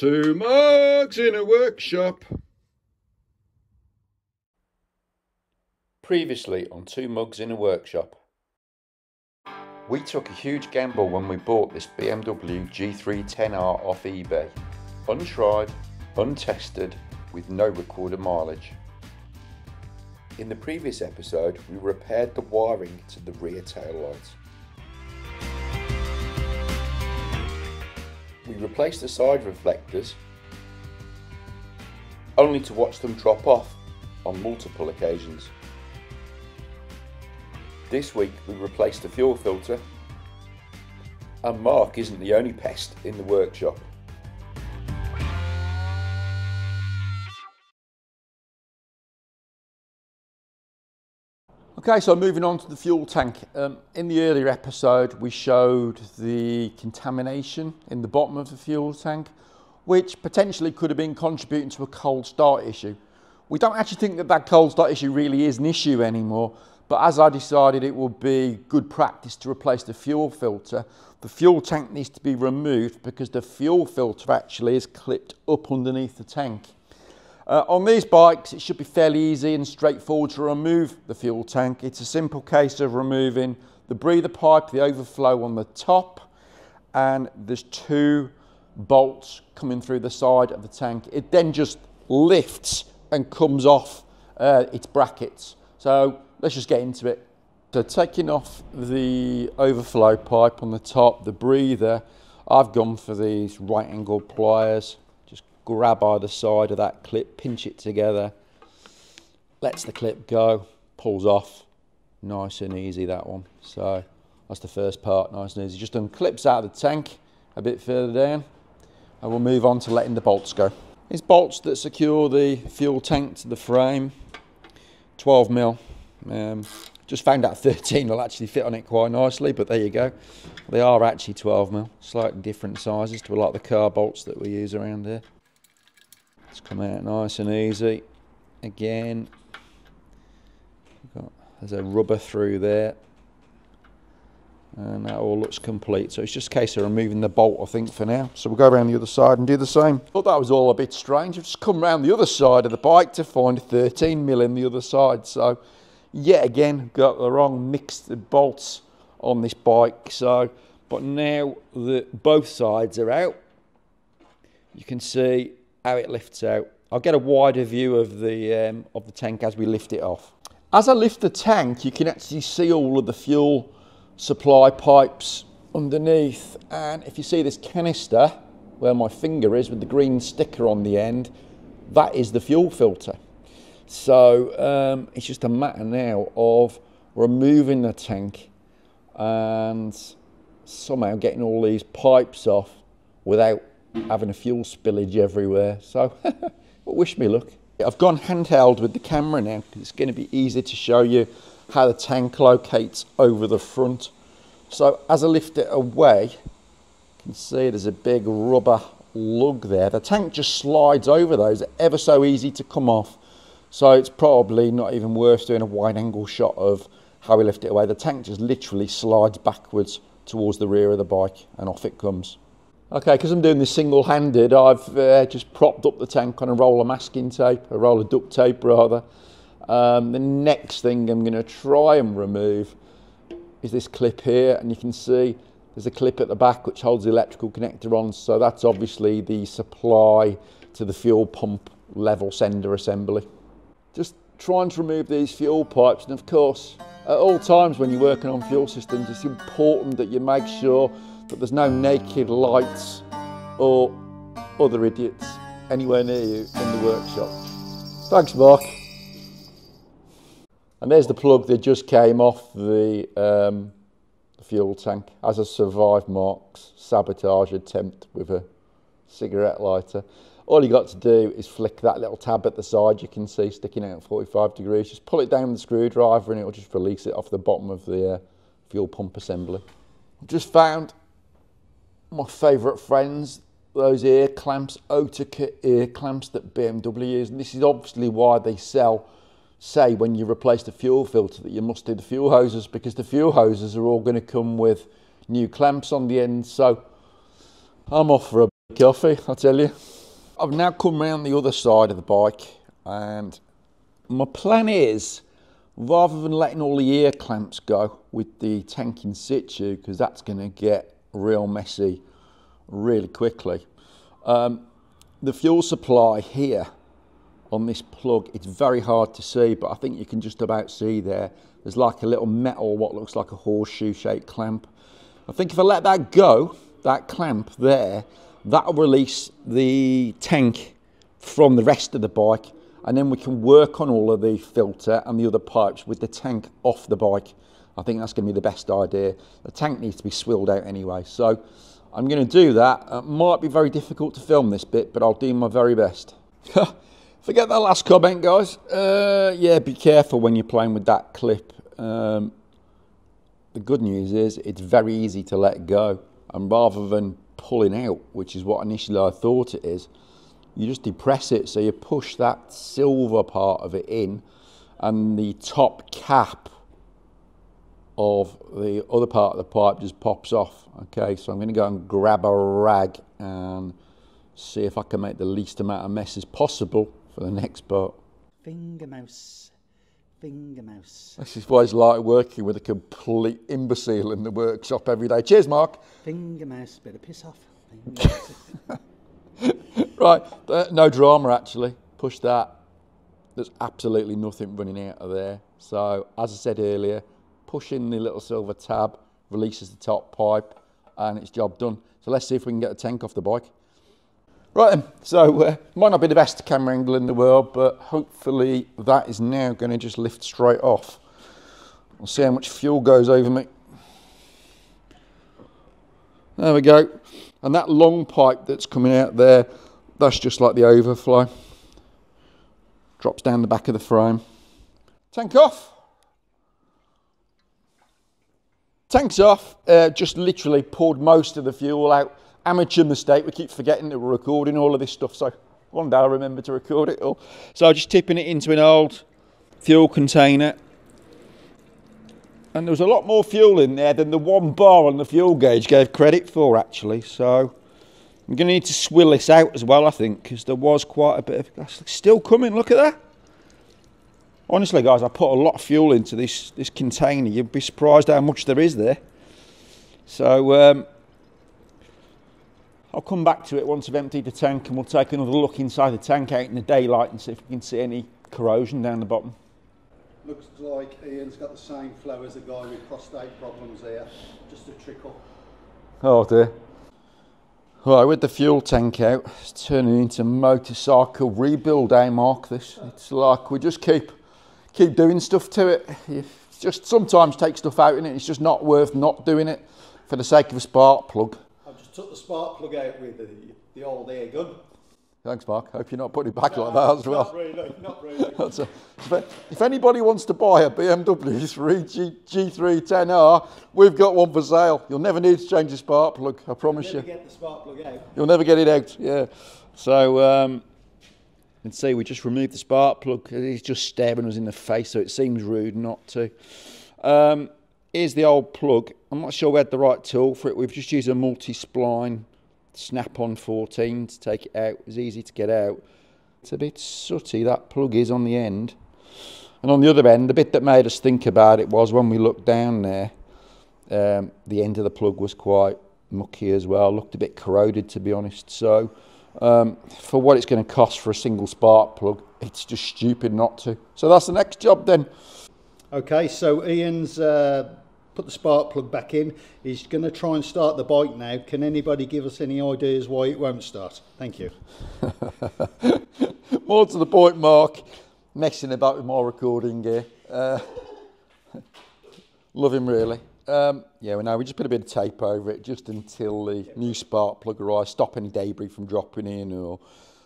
Two mugs in a workshop. Previously on 2Mugs in a Workshop. We took a huge gamble when we bought this BMW G310R off eBay. Untried, untested, with no recorded mileage. In the previous episode, we repaired the wiring to the rear taillight. We replaced the side reflectors, only to watch them drop off on multiple occasions. This week we replaced the fuel filter, and Mark isn't the only pest in the workshop. Okay, so moving on to the fuel tank. In the earlier episode we showed the contamination in the bottom of the fuel tank, which potentially could have been contributing to a cold start issue. We don't actually think that that cold start issue really is an issue anymore, but as I decided it would be good practice to replace the fuel filter, the fuel tank needs to be removed because the fuel filter actually is clipped up underneath the tank. On these bikes, it should be fairly easy and straightforward to remove the fuel tank. It's a simple case of removing the breather pipe, the overflow on the top, and there's two bolts coming through the side of the tank. It then just lifts and comes off its brackets. So let's just get into it. So taking off the overflow pipe on the top, the breather, I've gone for these right angle pliers. Grab either side of that clip, pinch it together, lets the clip go, pulls off, nice and easy that one. So that's the first part, nice and easy. Just unclips out of the tank a bit further down, and we'll move on to letting the bolts go. These bolts that secure the fuel tank to the frame, 12mm, just found out 13 will actually fit on it quite nicely, but there you go. They are actually 12mm, slightly different sizes to like the car bolts that we use around here. It's come out nice and easy. Again, there's a rubber through there, and that all looks complete. So it's just a case of removing the bolt, I think, for now. So we'll go around the other side and do the same. Thought that was all a bit strange. I've just come round the other side of the bike to find 13mm in the other side. So yet again, got the wrong mix of bolts on this bike. So, but now that both sides are out, you can see how it lifts out. I'll get a wider view of the tank as we lift it off. As I lift the tank, you can actually see all of the fuel supply pipes underneath. And if you see this canister, where my finger is with the green sticker on the end, that is the fuel filter. So it's just a matter now of removing the tank and somehow getting all these pipes off without having a fuel spillage everywhere. So wish me luck. I've gone handheld with the camera now because it's going to be easy to show you how the tank locates over the front. So as I lift it away, you can see there's a big rubber lug there. The tank just slides over those, ever so easy to come off. So it's probably not even worth doing a wide angle shot of how we lift it away. The tank just literally slides backwards towards the rear of the bike and off it comes. Okay, because I'm doing this single-handed, I've just propped up the tank on a roll of masking tape, a roll of duct tape rather. The next thing I'm going to try and remove is this clip here, and you can see there's a clip at the back which holds the electrical connector on, so that's obviously the supply to the fuel pump level sender assembly. Just trying to remove these fuel pipes, and of course, at all times when you're working on fuel systems, it's important that you make sure but there's no naked lights or other idiots anywhere near you in the workshop. Thanks, Mark. And there's the plug that just came off the fuel tank as I survived Mark's sabotage attempt with a cigarette lighter. All you got to do is flick that little tab at the side you can see sticking out at 45 degrees. Just pull it down with the screwdriver and it'll just release it off the bottom of the fuel pump assembly. I've just found my favourite friends, those ear clamps, Otica ear clamps that BMW use. And this is obviously why they say when you replace the fuel filter that you must do the fuel hoses, because the fuel hoses are all going to come with new clamps on the end. So I'm off for a Coffee, I tell you. I've now come round the other side of the bike, and my plan is, rather than letting all the ear clamps go with the tank in situ, because that's going to get real messy really quickly, the fuel supply here on this plug, it's very hard to see, but I think you can just about see there, there's like a little metal, what looks like a horseshoe shaped clamp. I think if I let that go, that clamp there, that'll release the tank from the rest of the bike, and then we can work on all of the filter and the other pipes with the tank off the bike. I think that's going to be the best idea. The tank needs to be swilled out anyway, so I'm going to do that. It might be very difficult to film this bit, but I'll do my very best. Forget that last comment, guys. Yeah, be careful when you're playing with that clip. The good news is it's very easy to let go, and rather than pulling out, which is what initially I thought it is, you just depress it, so you push that silver part of it in, and the top cap of the other part of the pipe just pops off. Okay, so I'm going to go and grab a rag and see if I can make the least amount of mess as possible for the next part. Finger mouse, finger mouse. This is why it's like working with a complete imbecile in the workshop every day. Cheers, Mark. Finger mouse, better piss off. Finger mouse. Right, no drama actually. Push that. There's absolutely nothing running out of there. So, as I said earlier, push in the little silver tab, releases the top pipe, and it's job done. So let's see if we can get the tank off the bike. Right then, so might not be the best camera angle in the world, but hopefully that is now going to just lift straight off. We'll see how much fuel goes over me. There we go. And that long pipe that's coming out there, that's just like the overflow. Drops down the back of the frame. Tank off. Tank's off. Just literally poured most of the fuel out. Amateur mistake. We keep forgetting that we're recording all of this stuff, so one day I'll remember to record it all. So just tipping it into an old fuel container. And there was a lot more fuel in there than the one bar on the fuel gauge gave credit for, actually. So I'm going to need to swill this out as well, I think, because there was quite a bit of gas still coming. Look at that. Honestly, guys, I put a lot of fuel into this container. You'd be surprised how much there is there. So I'll come back to it once I've emptied the tank, and we'll take another look inside the tank out in the daylight and see if we can see any corrosion down the bottom. Looks like Ian's got the same flow as the guy with prostate problems here, just a trickle. Oh dear. Right, with the fuel tank out, it's turning into motorcycle rebuild, eh Mark? This, it's like we just keep doing stuff to it. You just sometimes take stuff out in it, it's just not worth not doing it for the sake of a spark plug. I just took the spark plug out with the old air gun. Thanks, Mark. Hope you're not putting it back like that as well. Not really, not really. That's a, if anybody wants to buy a BMW G310R, we've got one for sale. You'll never need to change the spark plug, I promise you. You'll never get the spark plug out. You'll never get it out, yeah. So, you can see we just removed the spark plug. He's just staring us in the face, so it seems rude not to. Here's the old plug. I'm not sure we had the right tool for it. We've just used a multi-spline snap-on 14 to take it out. It was easy to get out. It's a bit sooty, that plug is, on the end. And on the other end, the bit that made us think about it was when we looked down there, the end of the plug was quite mucky as well. Looked a bit corroded, to be honest. So for what it's going to cost for a single spark plug, it's just stupid not to. So that's the next job then. Okay, so Ian's put the spark plug back in. He's going to try and start the bike now. Can anybody give us any ideas why it won't start? Thank you. More to the point, Mark, messing about with my recording gear. Love him, really. Yeah, well, no, we just put a bit of tape over it just until the new spark plug arrives, stop any debris from dropping in, or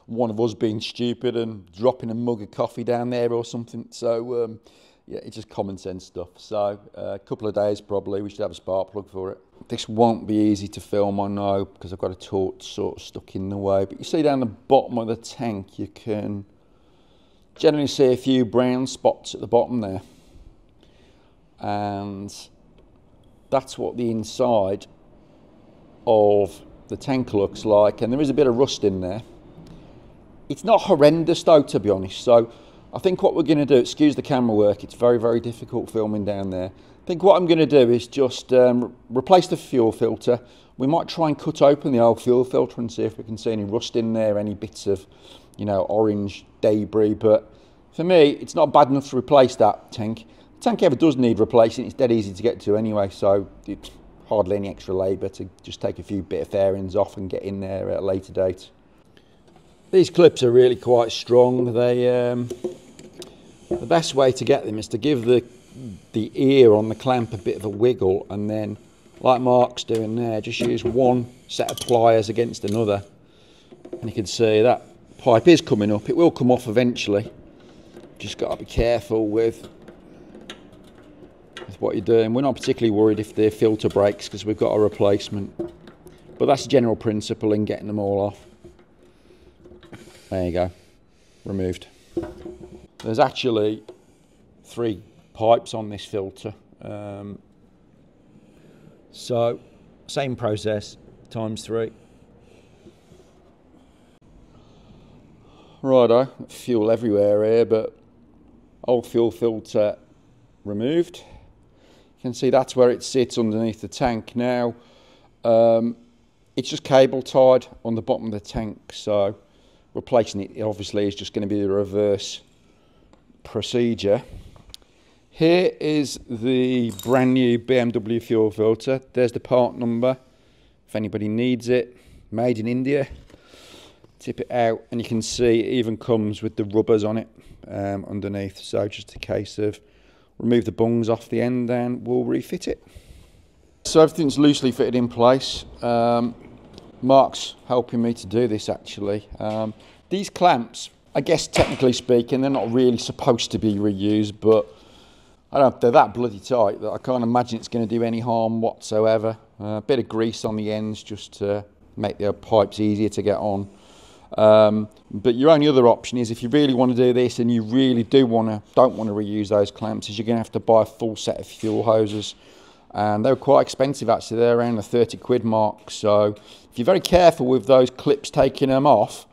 one of us being stupid and dropping a mug of coffee down there or something. So yeah, it's just common sense stuff. So a couple of days probably, we should have a spark plug for it. This won't be easy to film, I know, because I've got a torch sort of stuck in the way. But you see down the bottom of the tank, you can generally see a few brown spots at the bottom there. And that's what the inside of the tank looks like, and there is a bit of rust in there. It's not horrendous though, to be honest. So I think what we're going to do, excuse the camera work, it's very, very difficult filming down there. I think what I'm going to do is just replace the fuel filter. We might try and cut open the old fuel filter and see if we can see any rust in there, any bits of, you know, orange debris. But for me, it's not bad enough to replace that tank. The tank ever does need replacing. It's dead easy to get to anyway, so it's hardly any extra labour to just take a few bit of fairings off and get in there at a later date. These clips are really quite strong. They the best way to get them is to give the ear on the clamp a bit of a wiggle, and then, like Mark's doing there, just use one set of pliers against another. And you can see that pipe is coming up. It will come off eventually. Just got to be careful with what you're doing. We're not particularly worried if the filter breaks because we've got a replacement. But that's the general principle in getting them all off. There you go, removed. There's actually 3 pipes on this filter. So same process, times 3. Righto, fuel everywhere here, but old fuel filter removed. You can see that's where it sits underneath the tank now. It's just cable tied on the bottom of the tank, so replacing it obviously is just going to be the reverse procedure. Here is the brand new BMW fuel filter. There's the part number if anybody needs it. Made in India. Tip it out, and you can see it even comes with the rubbers on it underneath, so just a case of remove the bungs off the end and we'll refit it. So everything's loosely fitted in place. Mark's helping me to do this actually. These clamps, I guess technically speaking, they're not really supposed to be reused, but I don't know, they're that bloody tight that I can't imagine it's going to do any harm whatsoever. A bit of grease on the ends just to make the pipes easier to get on. But your only other option is, if you really want to do this and you really don't want to reuse those clamps, is you're going to have to buy a full set of fuel hoses. And they're quite expensive actually, they're around the 30 quid mark. So if you're very careful with those clips taking them off,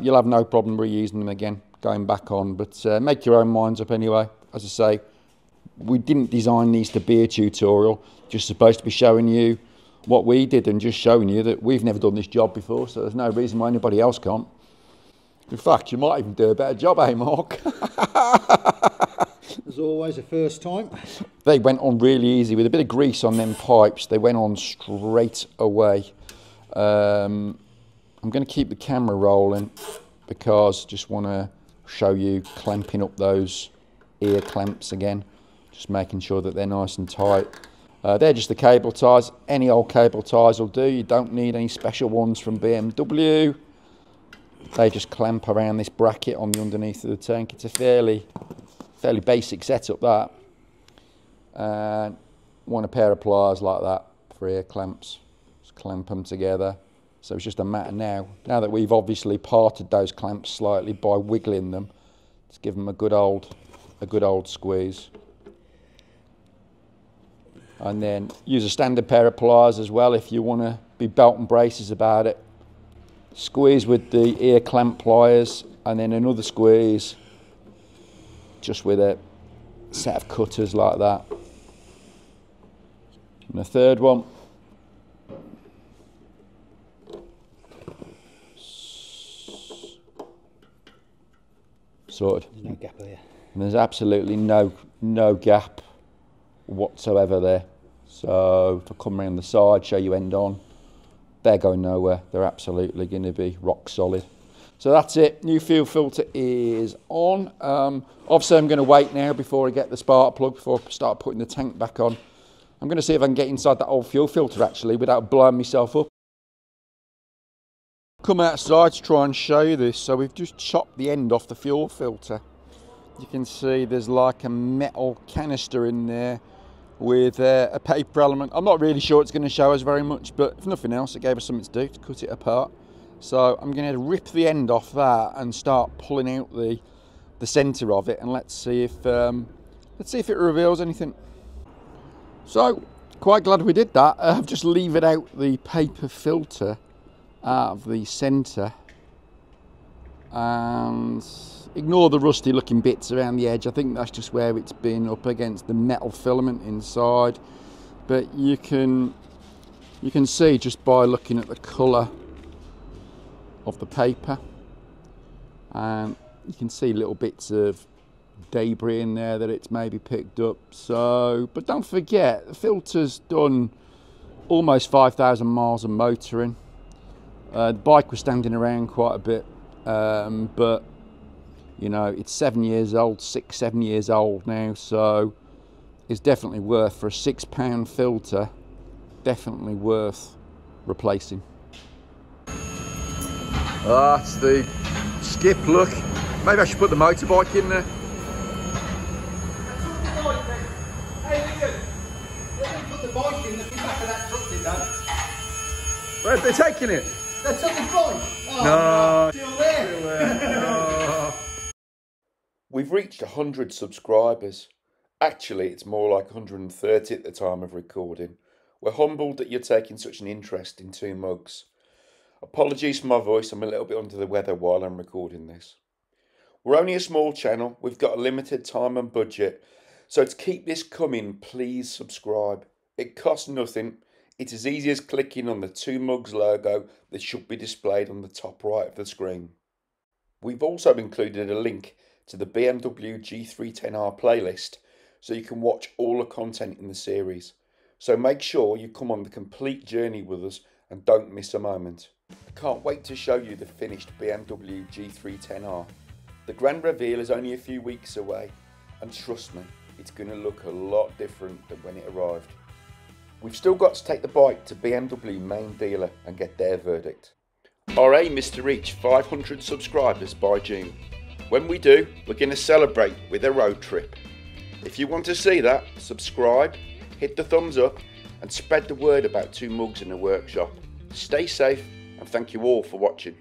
you'll have no problem reusing them again, going back on. But make your own minds up anyway. As I say, we didn't design these to be a tutorial, just supposed to be showing you what we did and just showing you that we've never done this job before, so there's no reason why anybody else can't. In fact, you might even do a better job, eh, Mark? There's always a first time. They went on really easy. With a bit of grease on them pipes, they went on straight away. I'm going to keep the camera rolling because I just want to show you clamping up those ear clamps again, just making sure that they're nice and tight. They're just the cable ties. Any old cable ties will do. You don't need any special ones from BMW. They just clamp around this bracket on the underneath of the tank. It's a fairly basic setup, that. And want a pair of pliers like that for ear clamps. Just clamp them together. So it's just a matter now that we've obviously parted those clamps slightly by wiggling them, let's give them a good old squeeze. And then use a standard pair of pliers as well if you want to be belt and braces about it. Squeeze with the ear clamp pliers, and then another squeeze just with a set of cutters like that. And a third one. Sorted. There's no gap there. And there's absolutely no gap whatsoever there. So if I come around the side, show you end on, they're going nowhere. They're absolutely going to be rock solid. So that's it. New fuel filter is on. Obviously I'm going to wait now before I get the spark plug, before I start putting the tank back on. I'm going to see if I can get inside that old fuel filter actually without blowing myself up. Come outside to try and show you this. So we've just chopped the end off the fuel filter. You can see there's like a metal canister in there with a paper element. I'm not really sure it's going to show us very much, but if nothing else, it gave us something to do to cut it apart. So I'm going to rip the end off that and start pulling out the centre of it, and let's see if it reveals anything. So quite glad we did that. I've just levered out the paper filter out of the centre and ignore the rusty looking bits around the edge. I think that's just where it's been up against the metal filament inside, but you can see just by looking at the colour of the paper, you can see little bits of debris in there that it's maybe picked up. So, but don't forget, the filter's done almost 5,000 miles of motoring. The bike was standing around quite a bit, but you know, it's 7 years old now, so it's definitely worth, for a £6 filter, definitely worth replacing. Ah, it's the skip look. Maybe I should put the motorbike in there. Where are they taking it? They took the bike. Oh, no. Still there. Still there. Oh. We've reached 100 subscribers. Actually, it's more like 130 at the time of recording. We're humbled that you're taking such an interest in 2Mugs. Apologies for my voice, I'm a little bit under the weather while I'm recording this. We're only a small channel, we've got a limited time and budget, so to keep this coming, please subscribe. It costs nothing, it's as easy as clicking on the 2Mugs logo that should be displayed on the top right of the screen. We've also included a link to the BMW G310R playlist, so you can watch all the content in the series. So make sure you come on the complete journey with us and don't miss a moment. I can't wait to show you the finished BMW G310R. The grand reveal is only a few weeks away, and trust me, it's going to look a lot different than when it arrived. We've still got to take the bike to BMW main dealer and get their verdict. Our aim is to reach 500 subscribers by June. When we do, we're going to celebrate with a road trip. If you want to see that, subscribe, hit the thumbs up and spread the word about 2Mugs in the workshop. Stay safe and thank you all for watching.